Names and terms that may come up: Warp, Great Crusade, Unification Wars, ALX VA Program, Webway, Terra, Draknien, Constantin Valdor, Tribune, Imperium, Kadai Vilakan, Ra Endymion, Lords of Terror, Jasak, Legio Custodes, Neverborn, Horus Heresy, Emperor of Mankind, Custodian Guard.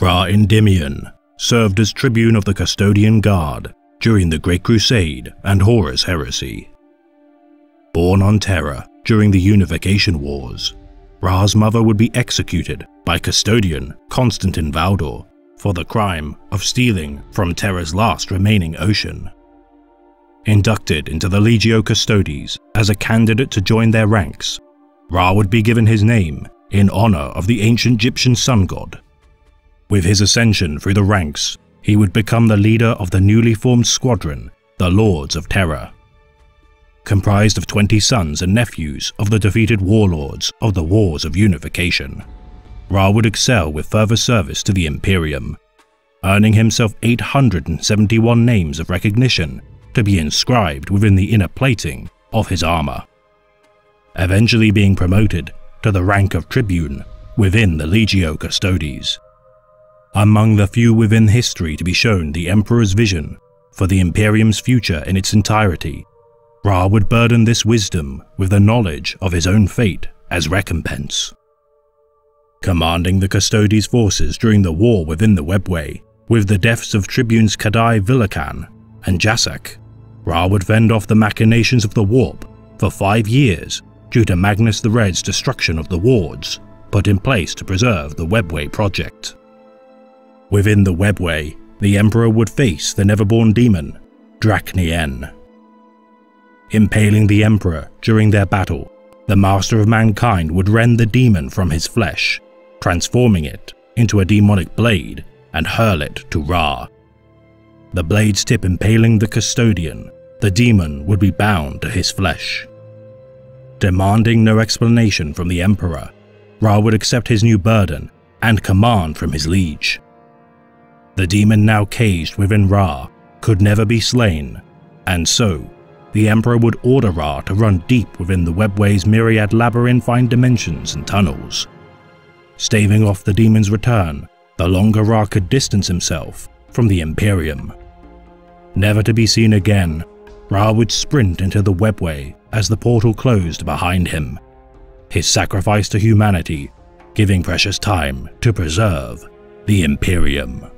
Ra Endymion served as Tribune of the Custodian Guard during the Great Crusade and Horus Heresy. Born on Terra during the Unification Wars, Ra's mother would be executed by Custodian Constantin Valdor for the crime of stealing from Terra's last remaining ocean. Inducted into the Legio Custodes as a candidate to join their ranks, Ra would be given his name in honor of the ancient Egyptian sun god. With his ascension through the ranks, he would become the leader of the newly formed squadron, the Lords of Terror. Comprised of 20 sons and nephews of the defeated warlords of the Wars of Unification, Ra would excel with further service to the Imperium, earning himself 871 names of recognition to be inscribed within the inner plating of his armor, eventually being promoted to the rank of Tribune within the Legio Custodes. Among the few within history to be shown the Emperor's vision for the Imperium's future in its entirety, Ra would burden this wisdom with the knowledge of his own fate as recompense. Commanding the Custodes' forces during the war within the Webway, with the deaths of Tribunes Kadai Vilakan and Jasak, Ra would fend off the machinations of the Warp for 5 years due to Magnus the Red's destruction of the wards put in place to preserve the Webway project. Within the Webway, the Emperor would face the Neverborn demon, Draknien. Impaling the Emperor during their battle, the Master of Mankind would rend the demon from his flesh, transforming it into a demonic blade and hurl it to Ra. The blade's tip impaling the Custodian, the demon would be bound to his flesh. Demanding no explanation from the Emperor, Ra would accept his new burden and command from his liege. The demon now caged within Ra could never be slain, and so the Emperor would order Ra to run deep within the Webway's myriad labyrinthine dimensions and tunnels. Staving off the demon's return, the longer Ra could distance himself from the Imperium. Never to be seen again, Ra would sprint into the Webway as the portal closed behind him, his sacrifice to humanity, giving precious time to preserve the Imperium.